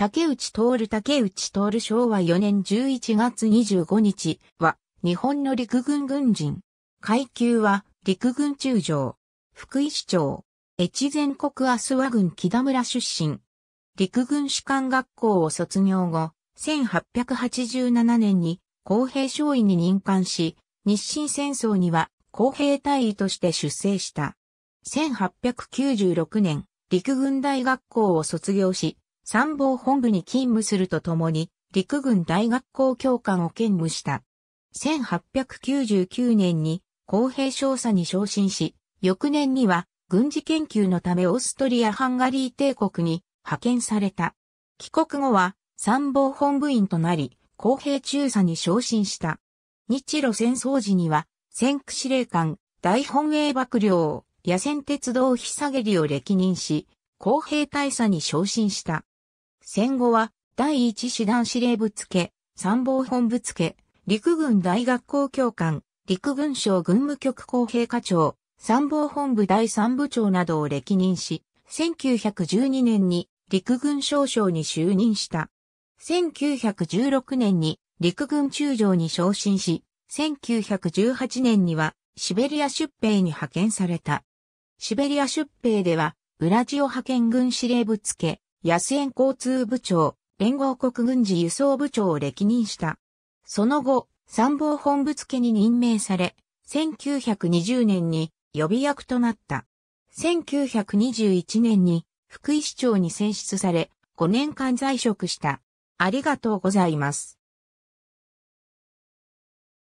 竹内徹昭和4年11月25日は、日本の陸軍軍人。階級は、陸軍中将。福井市長。越前国足羽郡木田村出身。陸軍士官学校を卒業後、1887年に工兵少尉に任官し、日清戦争には工兵隊尉として出征した。1896年、陸軍大学校を卒業し、参謀本部に勤務するとともに、陸軍大学校教官を兼務した。1899年に工兵少佐に昇進し、翌年には軍事研究のためオーストリア・ハンガリー帝国に派遣された。帰国後は参謀本部員となり、工兵中佐に昇進した。日露戦争時には、戦区司令官、大本営幕僚、野戦鉄道久下を歴任し、工兵大佐に昇進した。戦後は、第一師団司令部付、参謀本部付、陸軍大学校教官、陸軍省軍務局工兵課長、参謀本部第三部長などを歴任し、1912年に陸軍少将に就任した。1916年に陸軍中将に昇進し、1918年にはシベリア出兵に派遣された。シベリア出兵では、ウラジオ派遣軍司令部付、安園交通部長、連合国軍事輸送部長を歴任した。その後、参謀本部付に任命され、1920年に予備役となった。1921年に福井市長に選出され、5年間在職した。ありがとうございます。